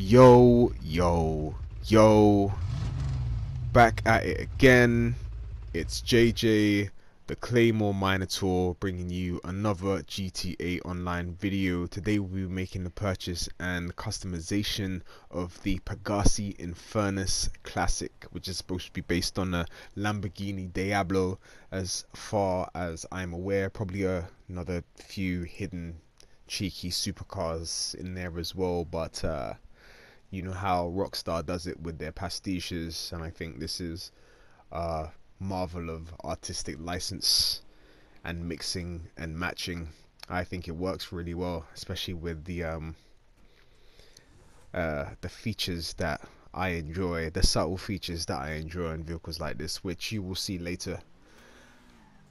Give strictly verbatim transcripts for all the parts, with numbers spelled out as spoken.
Yo, yo, yo. Back at it again. It's J J, the Claymore Minotaur, bringing you another G T A Online video. Today we'll be making the purchase and customization of the Pegasi Infernus Classic, which is supposed to be based on a Lamborghini Diablo, as far as I'm aware. Probably uh, another few hidden cheeky supercars in there as well, but uh, you know how Rockstar does it with their pastiches, and I think this is uh marvel of artistic license and mixing and matching. I think it works really well, especially with the um uh the features that I enjoy, the subtle features that I enjoy in vehicles like this, which you will see later.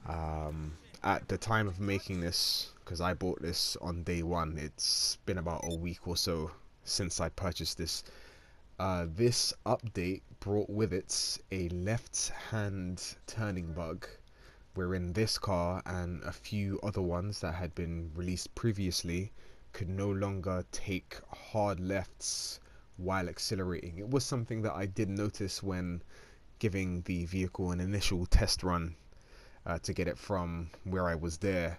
Um at the time of making this, because I bought this on day one, it's been about a week or so since I purchased this. Uh, this update brought with it a left-hand turning bug, wherein this car and a few other ones that had been released previously could no longer take hard lefts while accelerating. It was something that I did notice when giving the vehicle an initial test run uh, to get it from where I was there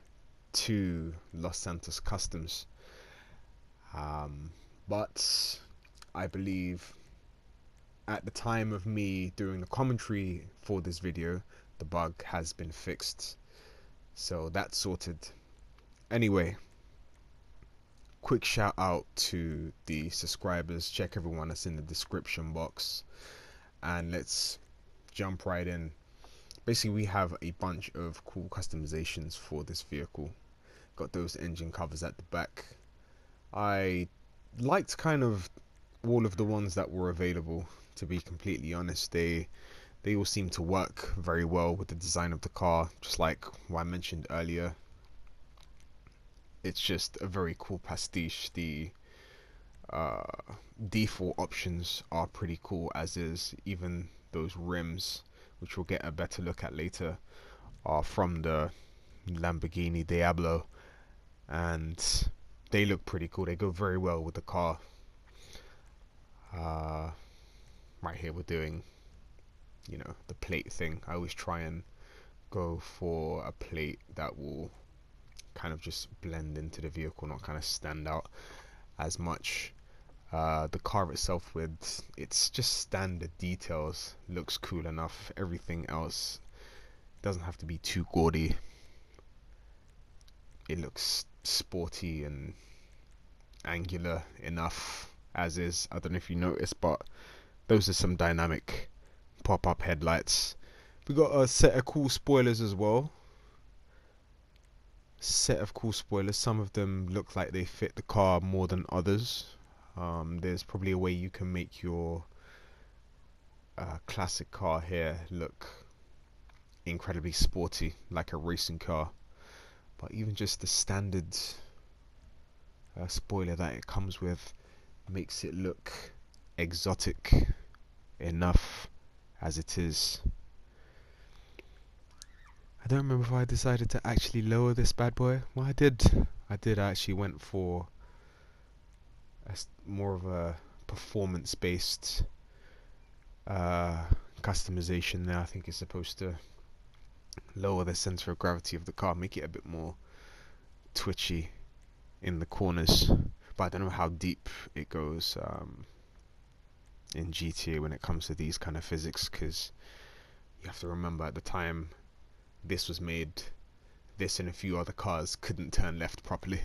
to Los Santos Customs. Um, but I believe at the time of me doing the commentary for this video, the bug has been fixed, so that's sorted. Anyway, quick shout out to the subscribers. Check everyone that's in the description box, and let's jump right in. Basically, we have a bunch of cool customizations for this vehicle. Got those engine covers at the back. I liked kind of all of the ones that were available, to be completely honest. They they all seem to work very well with the design of the car, just like what I mentioned earlier. It's just a very cool pastiche. The uh, default options are pretty cool, as is even those rims, which we'll get a better look at later, are from the Lamborghini Diablo, and they look pretty cool. They go very well with the car. Uh, right here we're doing, you know, the plate thing. I always try and go for a plate that will kind of just blend into the vehicle, not kind of stand out as much. Uh, the car itself, with it's just standard details, looks cool enough. Everything else doesn't have to be too gaudy. It looks sporty and angular enough as is. I don't know if you noticed, but those are some dynamic pop-up headlights. We got a set of cool spoilers as well. Set of cool spoilers. Some of them look like they fit the car more than others. Um, there's probably a way you can make your uh, classic car here look incredibly sporty, like a racing car. But even just the standard uh, spoiler that it comes with makes it look exotic enough as it is. I don't remember if I decided to actually lower this bad boy. Well, I did. I did. I actually went for a, more of a performance-based uh, customization there. I think it's supposed to lower the center of gravity of the car, make it a bit more twitchy in the corners. But I don't know how deep it goes um, in G T A when it comes to these kind of physics, because you have to remember at the time this was made, this and a few other cars couldn't turn left properly.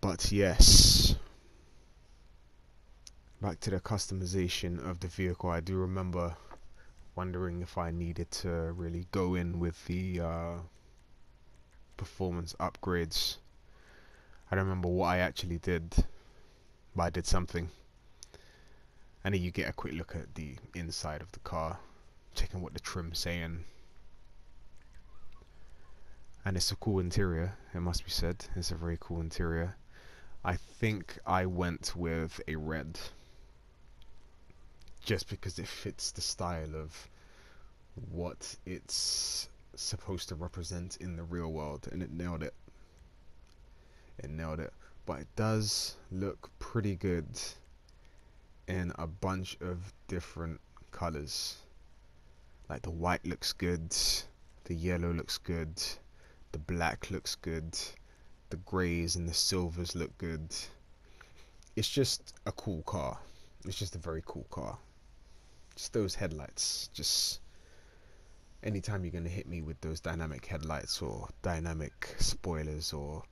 But yes, back to the customization of the vehicle. I do remember wondering if I needed to really go in with the uh, performance upgrades. I don't remember what I actually did, but I did something. And then you get a quick look at the inside of the car, checking what the trim's saying. And it's a cool interior, it must be said. It's a very cool interior. I think I went with a red, just because it fits the style of what it's supposed to represent in the real world, and it nailed it. it nailed it. But it does look pretty good in a bunch of different colors. Like the white looks good, the yellow looks good, the black looks good, the greys and the silvers look good. It's just a cool car. It's just a very cool car. Just those headlights. Just anytime you're going to hit me with those dynamic headlights or dynamic spoilers or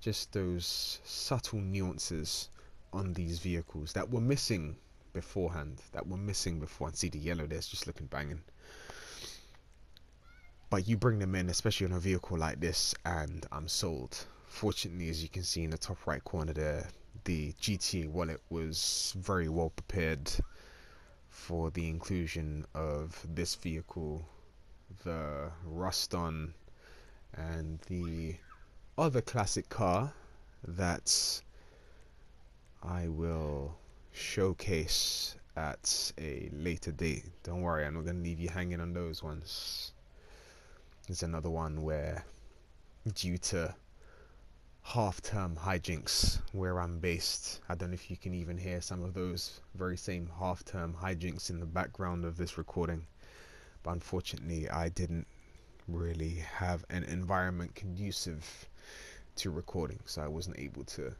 just those subtle nuances on these vehicles that were missing beforehand. That were missing before. And see the yellow there's just looking banging. But you bring them in, especially on a vehicle like this, and I'm sold. Fortunately, as you can see in the top right corner there, the G T A wallet was very well prepared for the inclusion of this vehicle, the Ruston, and the other classic car that I will showcase at a later date. Don't worry, I'm not going to leave you hanging on those ones. There's another one where, due to half-term hijinks where I'm based, I don't know if you can even hear some of those very same half-term hijinks in the background of this recording, but unfortunately I didn't really have an environment conducive to recording, so I wasn't able to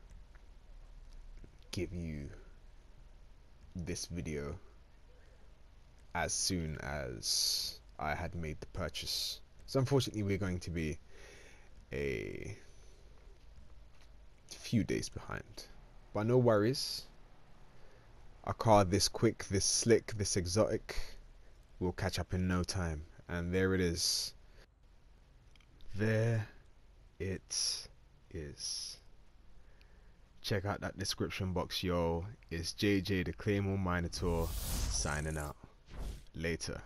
give you this video as soon as I had made the purchase. So unfortunately we're going to be a few days behind, but no worries, a car this quick, this slick, this exotic will catch up in no time. And there it is, there it is. Check out that description box, yo. It's J J the Claymore Minotaur signing out. Later.